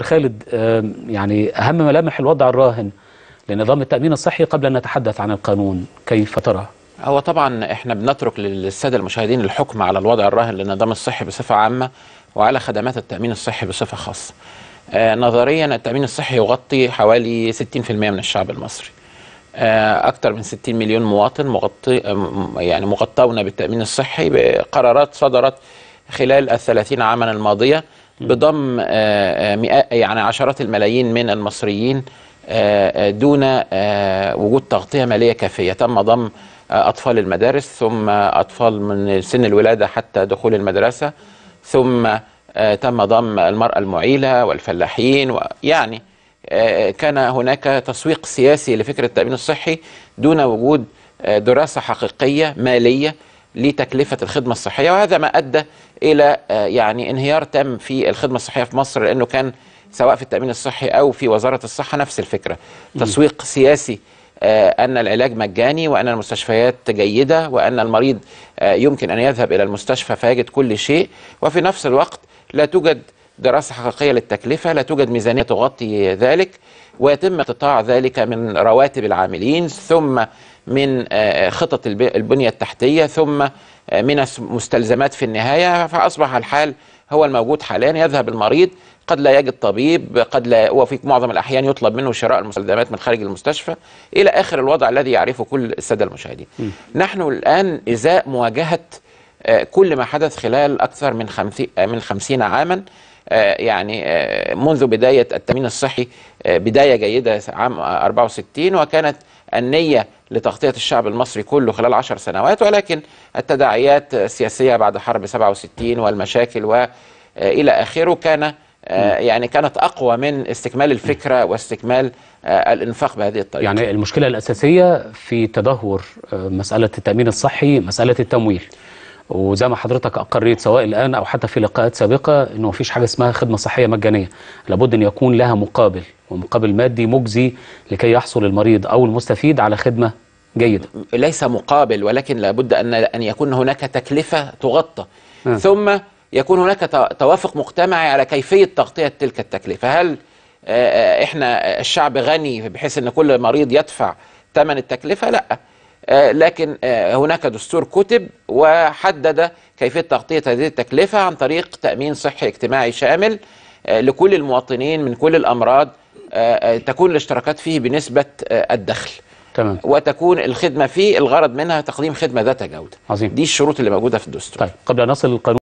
خالد، يعني أهم ملامح الوضع الراهن لنظام التأمين الصحي قبل أن نتحدث عن القانون، كيف ترى؟ هو طبعا احنا بنترك للسادة المشاهدين الحكم على الوضع الراهن للنظام الصحي بصفة عامة وعلى خدمات التأمين الصحي بصفة خاصة. نظريا التأمين الصحي يغطي حوالي 60% من الشعب المصري، أكثر من 60 مليون مواطن مغطون بالتأمين الصحي بقرارات صدرت خلال ال30 عاما الماضية بضم عشرات الملايين من المصريين دون وجود تغطية مالية كافية. تم ضم أطفال المدارس، ثم أطفال من سن الولادة حتى دخول المدرسة، ثم تم ضم المرأة المعيلة والفلاحين، يعني كان هناك تسويق سياسي لفكرة التأمين الصحي دون وجود دراسة حقيقية مالية لتكلفة الخدمة الصحية، وهذا ما أدى إلى انهيار تام في الخدمة الصحية في مصر، لأنه كان سواء في التأمين الصحي أو في وزارة الصحة نفس الفكرة، تسويق سياسي أن العلاج مجاني وأن المستشفيات جيدة وأن المريض يمكن أن يذهب إلى المستشفى فيجد كل شيء، وفي نفس الوقت لا توجد دراسة حقيقية للتكلفة، لا توجد ميزانية تغطي ذلك، ويتم قطاع ذلك من رواتب العاملين ثم من خطط البنية التحتية ثم من مستلزمات في النهاية. فأصبح الحال هو الموجود حاليا، يذهب المريض قد لا يجد طبيب، قد لا، وفي معظم الأحيان يطلب منه شراء المستلزمات من خارج المستشفى إلى آخر الوضع الذي يعرفه كل السادة المشاهدين. نحن الآن إزاء مواجهة كل ما حدث خلال أكثر من 50 عاما، منذ بداية التأمين الصحي بداية جيدة عام 64، وكانت النية لتغطية الشعب المصري كله خلال 10 سنوات، ولكن التداعيات السياسية بعد حرب 67 والمشاكل وإلى آخره كانت أقوى من استكمال الفكرة واستكمال الإنفاق بهذه الطريقة. يعني المشكلة الأساسية في تدهور مسألة التأمين الصحي مسألة التمويل، وزي ما حضرتك أقريت سواء الآن أو حتى في لقاءات سابقة أنه مفيش حاجة اسمها خدمة صحية مجانية، لابد أن يكون لها مقابل، ومقابل مادي مجزي لكي يحصل المريض أو المستفيد على خدمة جيدة. ليس مقابل، ولكن لابد أن يكون هناك تكلفة تغطى، ثم يكون هناك توافق مجتمعي على كيفية تغطية تلك التكلفة. هل إحنا الشعب غني بحيث أن كل مريض يدفع ثمن التكلفة؟ لا، لكن هناك دستور كتب وحدد كيفية تغطية هذه التكلفة عن طريق تأمين صحي اجتماعي شامل لكل المواطنين من كل الأمراض، تكون الاشتراكات فيه بنسبة الدخل، تمام، وتكون الخدمة فيه الغرض منها تقديم خدمة ذات جودة. عظيم. دي الشروط اللي موجودة في الدستور. طيب، قبل أن نصل للقانون